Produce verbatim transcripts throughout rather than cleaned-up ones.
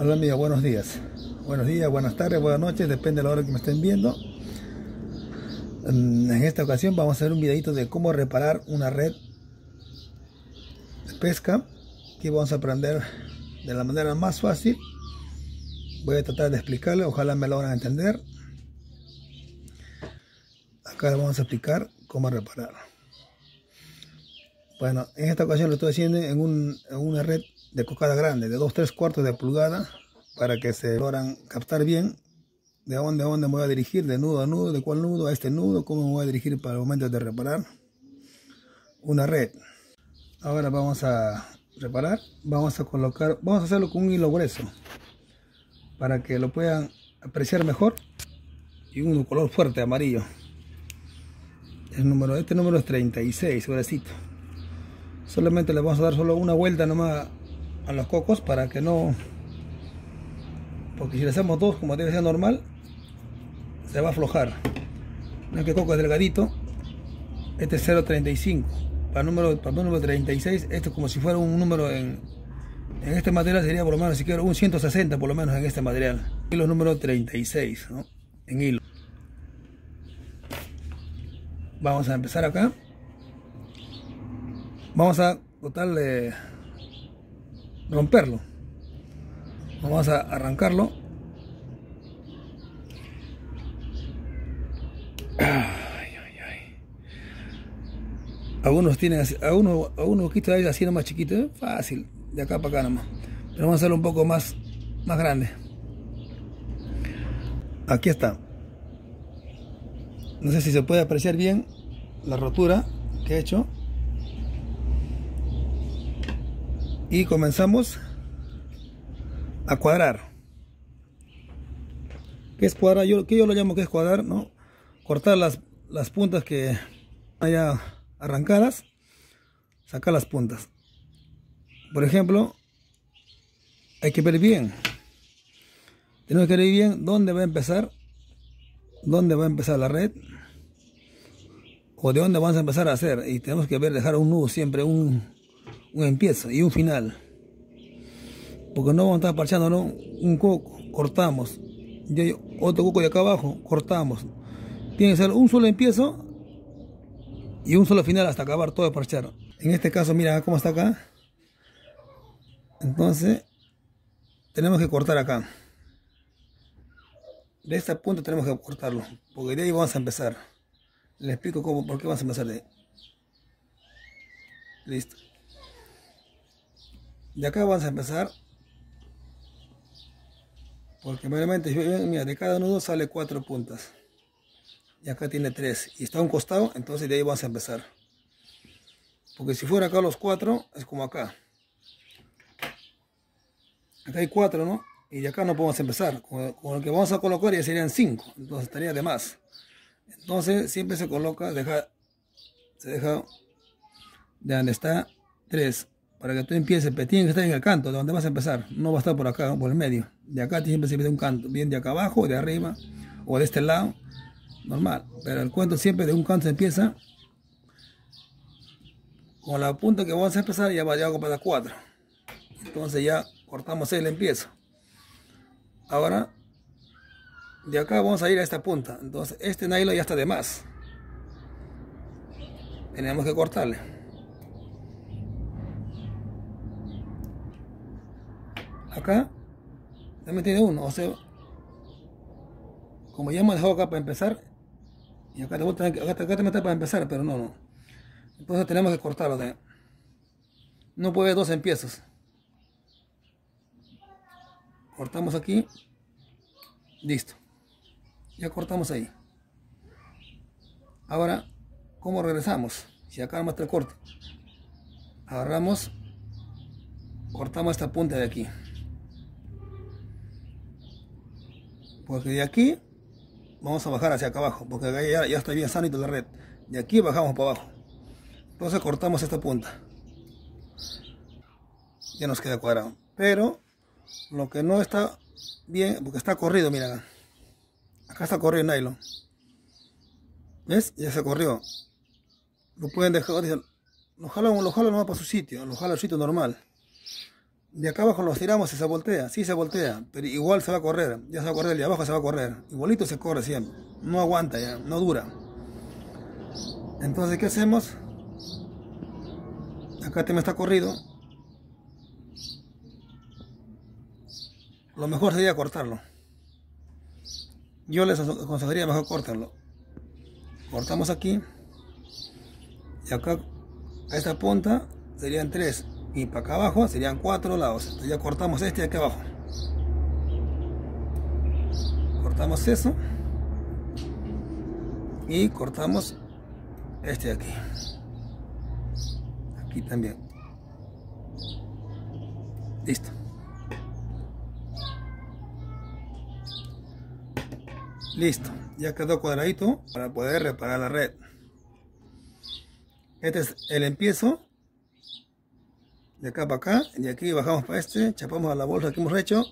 Hola amiga, buenos días. Buenos días, buenas tardes, buenas noches, depende de la hora que me estén viendo. En esta ocasión vamos a hacer un videito de cómo reparar una red de pesca. Aquí vamos a aprender de la manera más fácil. Voy a tratar de explicarle, ojalá me lo van a entender. Acá le vamos a explicar cómo reparar. Bueno, en esta ocasión lo estoy haciendo en, un, en una red de cocada grande, de dos a tres cuartos de pulgada, para que se logran captar bien de dónde a dónde me voy a dirigir, de nudo a nudo, de cuál nudo a este nudo, cómo me voy a dirigir para el momento de reparar una red. Ahora vamos a reparar, vamos a colocar, vamos a hacerlo con un hilo grueso, para que lo puedan apreciar mejor, y un color fuerte, amarillo. El número, este número es treinta y seis, sobrecito. Solamente le vamos a dar solo una vuelta nomás a los cocos, para que no, porque si le hacemos dos como debe ser normal, se va a aflojar. No, que coco es delgadito, este es cero punto treinta y cinco para el número, para el número treinta y seis. Esto es como si fuera un número en, en este material, sería por lo menos, si quiero, un ciento sesenta por lo menos en este material. Hilo número treinta y seis, ¿no? En hilo. Vamos a empezar acá. Vamos a tratarle romperlo. Vamos a arrancarlo. Ay, ay, ay. Algunos tienen así, algunos, algunos quitos de así nomás chiquitos, ¿eh? Fácil, de acá para acá nomás. Pero vamos a hacerlo un poco más, más grande. Aquí está. No sé si se puede apreciar bien la rotura que he hecho. Y comenzamos a cuadrar. ¿Qué es cuadrar? Yo, que yo lo llamo que es cuadrar, ¿no? Cortar las, las puntas que haya arrancadas, sacar las puntas. Por ejemplo, hay que ver bien. Tenemos que ver bien dónde va a empezar, dónde va a empezar la red, o de dónde vamos a empezar a hacer. Y tenemos que ver, dejar un nudo siempre, un... un empiezo y un final, porque no vamos a estar parchando, ¿no? Un coco, cortamos, y otro coco de acá abajo, cortamos. Tiene que ser un solo empiezo y un solo final hasta acabar todo de parchar. En este caso, mira cómo está acá. Entonces tenemos que cortar acá, de este punto tenemos que cortarlo, porque de ahí vamos a empezar. Les explico cómo, por qué vamos a empezar de ahí. Listo. De acá vamos a empezar, porque meramente, mira, de cada nudo sale cuatro puntas, y acá tiene tres, y está a un costado, entonces de ahí vamos a empezar. Porque si fuera acá los cuatro, es como acá. Acá hay cuatro, ¿no? Y de acá no podemos empezar, con, con lo que vamos a colocar ya serían cinco, entonces estaría de más. Entonces siempre se coloca, deja, se deja de donde está tres. Para que tú empieces, pero tiene que estar en el canto, de donde vas a empezar. No va a estar por acá, por el medio. De acá siempre se pide un canto, bien de acá abajo, de arriba, o de este lado. Normal, pero el cuento siempre de un canto se empieza. Con la punta que vamos a empezar, ya va a llegar para cuatro. Entonces ya cortamos el empiezo. Ahora, de acá vamos a ir a esta punta. Entonces este nylon ya está de más. Tenemos que cortarle. Acá también tiene uno, o sea, como ya hemos dejado acá para empezar, y acá, acá, acá también está para empezar, pero no, no. Entonces tenemos que cortarlo también. No puede haber dos empiezos. Cortamos aquí, listo. Ya cortamos ahí. Ahora, ¿cómo regresamos? Si acá vamos a hacer corte, agarramos, cortamos esta punta de aquí. Porque de aquí vamos a bajar hacia acá abajo, porque acá ya, ya está bien sanito la red. De aquí bajamos para abajo. Entonces cortamos esta punta. Ya nos queda cuadrado. Pero lo que no está bien, porque está corrido, mira acá. Acá está corrido el nylon. ¿Ves? Ya se corrió. Lo pueden dejar, dicen, lo jalo, lo jalo nomás para su sitio, lo jalo al sitio normal. de acá abajo nos tiramos y se voltea, sí se voltea, pero igual se va a correr, ya se va a correr, el de abajo se va a correr, igualito se corre siempre, no aguanta ya, no dura. Entonces, ¿qué hacemos? Acá tema está corrido. Lo mejor sería cortarlo. Yo les aconsejaría mejor cortarlo. Cortamos aquí. Y acá, a esta punta, serían tres. Y para acá abajo serían cuatro lados. Entonces ya cortamos este de aquí abajo. Cortamos eso. Y cortamos este de aquí. Aquí también. Listo. Listo. Ya quedó cuadradito para poder reparar la red. Este es el empiezo. De acá para acá. De aquí bajamos para este. Chapamos a la bolsa que hemos hecho.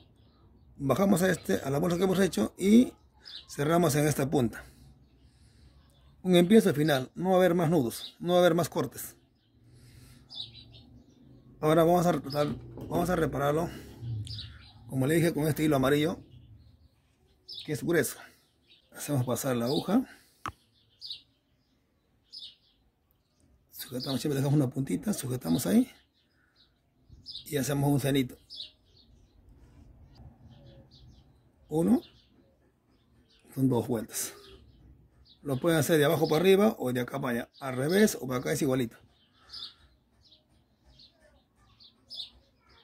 Bajamos a este. A la bolsa que hemos hecho. Y cerramos en esta punta. Un empiezo al final. No va a haber más nudos. No va a haber más cortes. Ahora vamos a, vamos a repararlo, como le dije, con este hilo amarillo, que es grueso. Hacemos pasar la aguja. Sujetamos, siempre dejamos una puntita, sujetamos ahí. Y hacemos un cenito. Uno. Son dos vueltas. Lo pueden hacer de abajo para arriba o de acá para allá. Al revés o para acá es igualito.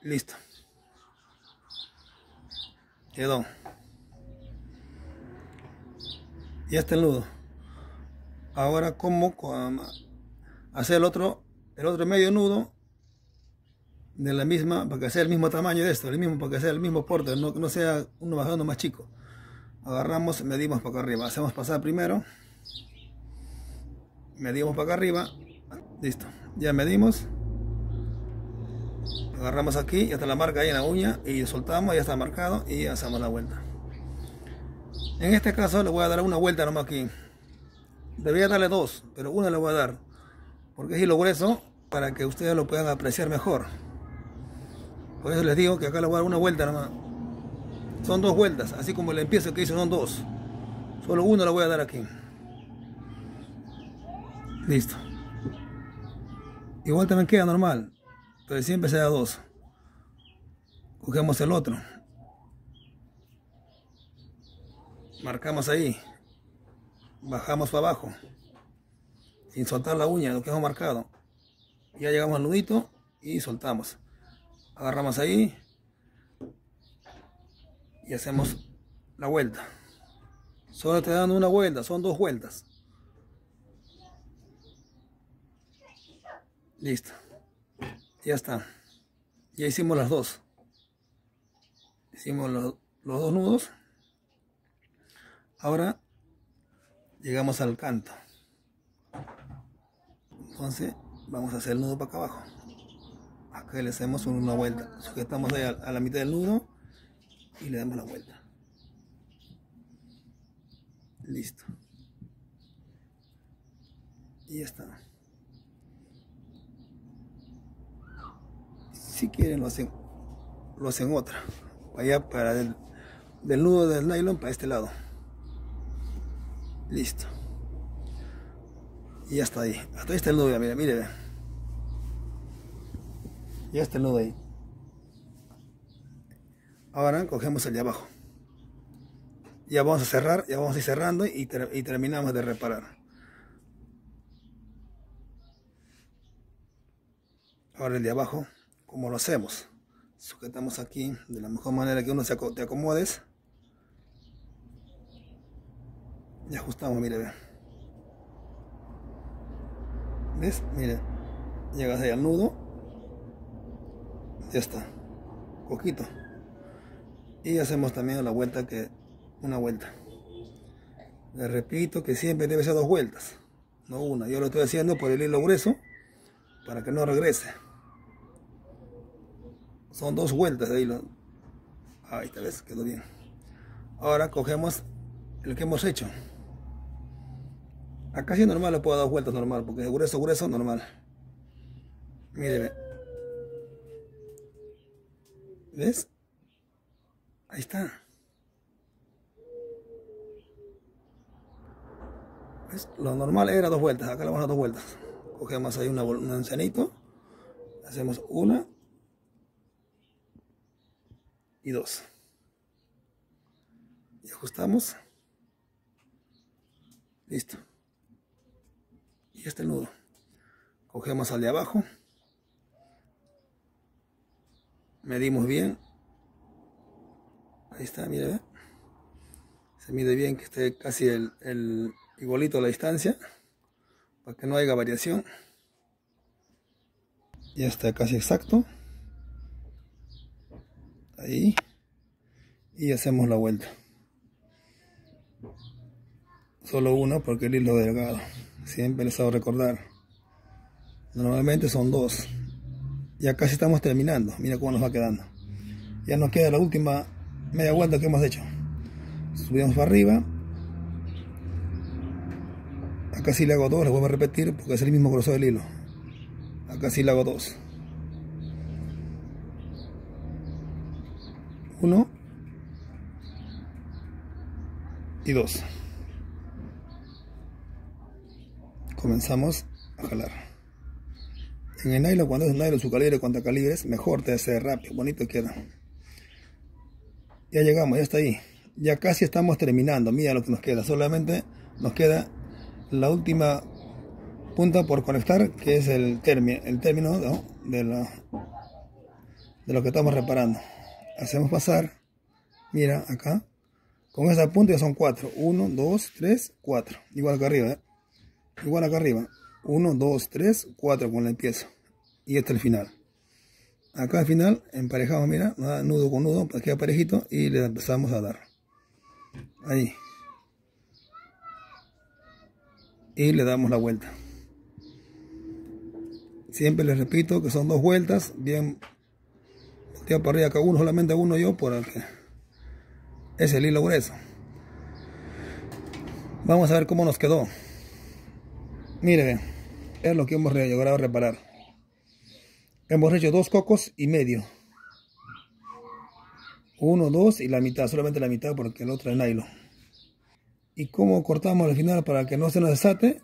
Listo. Quedó. Ya está el nudo. Ahora, ¿cómo hacer el otro, el otro medio nudo? De la misma, para que sea el mismo tamaño de esto, el mismo, para que sea el mismo porte, no, no sea uno más grande o más chico. Agarramos, medimos para acá arriba. Hacemos pasar primero. Medimos para acá arriba. Listo. Ya medimos. Agarramos aquí, ya está la marca ahí en la uña y soltamos, ya está marcado y hacemos la vuelta. En este caso le voy a dar una vuelta nomás aquí. Debería darle dos, pero una le voy a dar. Porque es hilo grueso para que ustedes lo puedan apreciar mejor. Por eso les digo que acá le voy a dar una vuelta nomás. Son dos vueltas, así como el empiezo que hice son dos. Solo uno le voy a dar aquí. Listo. Igual también queda normal. Pero siempre se da dos. Cogemos el otro. Marcamos ahí. Bajamos para abajo. Sin soltar la uña, lo que hemos marcado. Ya llegamos al nudito y soltamos. Agarramos ahí. Y hacemos la vuelta. Solo te dan una vuelta, son dos vueltas. Listo. Ya está, ya hicimos las dos, hicimos los, los dos nudos. Ahora llegamos al canto, entonces vamos a hacer el nudo para acá abajo. Acá le hacemos una vuelta, sujetamos ahí a, a la mitad del nudo y le damos la vuelta. Listo, y ya está. Si quieren lo hacen, lo hacen otra, allá para el, del nudo del nylon para este lado. Listo. Y ya está ahí. Hasta ahí está el nudo, mira, mire. Ya está el nudo ahí. Ahora cogemos el de abajo. Ya vamos a cerrar, ya vamos a ir cerrando y, ter, y terminamos de reparar. Ahora el de abajo. Como lo hacemos, sujetamos aquí de la mejor manera que uno se ac te acomodes y ajustamos. Mire, ve. ¿Ves? Mire, llegas ahí al nudo, ya está, poquito, y hacemos también la vuelta que una vuelta. Les repito que siempre debe ser dos vueltas, no una. Yo lo estoy haciendo por el hilo grueso para que no regrese. Son dos vueltas de hilo. Ahí está, ¿ves? Quedó bien. Ahora cogemos el que hemos hecho. Acá sí normal le puedo dar vueltas normal, porque es grueso, grueso, normal. Míreme. ¿Ves? Ahí está. ¿Ves? Lo normal era dos vueltas. Acá le vamos a dar dos vueltas. Cogemos ahí una, un encenito. Hacemos una. Y dos. Y ajustamos. Listo. Y este nudo. Cogemos al de abajo. Medimos bien. Ahí está, mire. Se mide bien que esté casi el, el igualito a la distancia. Para que no haya variación. Ya está casi exacto. Ahí. Y hacemos la vuelta. Solo uno porque el hilo delgado. Siempre les hago recordar. Normalmente son dos. Ya casi estamos terminando. Mira cómo nos va quedando. Ya nos queda la última media vuelta que hemos hecho. Subimos para arriba. Acá sí le hago dos. Les vuelvo a repetir porque es el mismo grosor del hilo. Acá sí le hago dos. Uno. Y dos. Comenzamos a jalar. En el nylon, cuando es nylon, su calibre, cuanta calibres, mejor te hace rápido, bonito queda. Ya llegamos, ya está ahí. Ya casi estamos terminando, mira lo que nos queda. Solamente nos queda la última punta por conectar, que es el término, el término ¿no? de, la, de lo que estamos reparando. Hacemos pasar, mira acá, con esa punta ya son cuatro. uno, dos, tres, cuatro. Igual acá arriba, ¿eh? Igual acá arriba. uno, dos, tres, cuatro con la empieza. Y este es el final. Acá al final emparejamos, mira, nudo con nudo, queda parejito y le empezamos a dar. Ahí. Y le damos la vuelta. Siempre les repito que son dos vueltas, bien volteado para arriba cada uno, solamente uno yo porque es el hilo grueso. Vamos a ver cómo nos quedó. Miren, es lo que hemos logrado reparar. Hemos hecho dos cocos y medio. Uno, dos y la mitad, solamente la mitad porque el otro es nylon. Y como cortamos al final para que no se nos desate,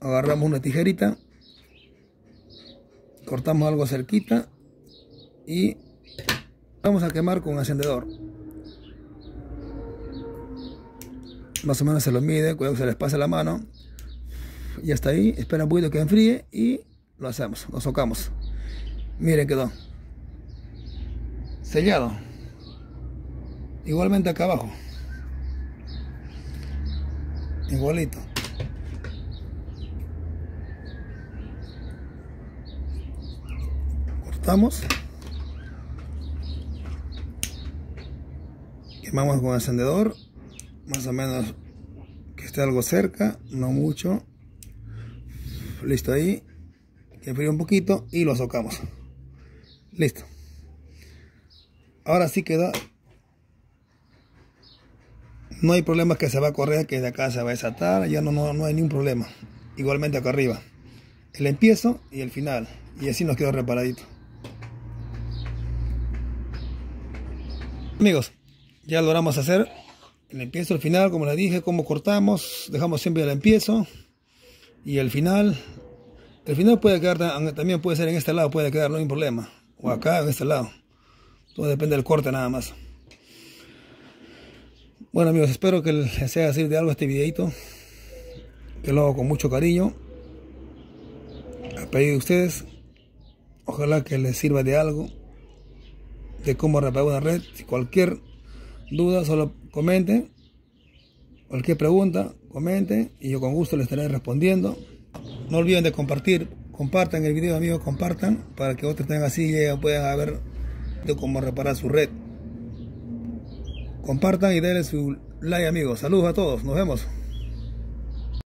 agarramos una tijerita, cortamos algo cerquita y vamos a quemar con encendedor. Más o menos se lo mide, cuidado que se les pase la mano. Y hasta ahí, espera un poquito que enfríe y lo hacemos, lo socamos. Miren, quedó sellado. Igualmente acá abajo. Igualito. Cortamos. Quemamos con encendedor. Más o menos que esté algo cerca, no mucho. Listo, ahí que enfríe un poquito y lo socamos. Listo, ahora sí queda. No hay problema que se va a correr, que de acá se va a desatar, ya no, no, no hay ningún problema. Igualmente acá arriba, el empiezo y el final, y así nos quedó reparadito, amigos. Ya logramos hacer el empiezo, el final, como les dije, como cortamos, dejamos siempre el empiezo y el final. El final puede quedar, también puede ser en este lado, puede quedar, no hay problema, o acá, en este lado. Todo depende del corte nada más. Bueno, amigos, espero que les haya servido de algo este videito, que lo hago con mucho cariño, a pedido de ustedes. Ojalá que les sirva de algo, de cómo reparar una red. Si cualquier duda, solo comenten, cualquier pregunta, comenten y yo con gusto les estaré respondiendo. No olviden de compartir, compartan el video, amigos, compartan para que otros tengan así y puedan ver de cómo reparar su red. Compartan y denle su like, amigos. Saludos a todos, nos vemos.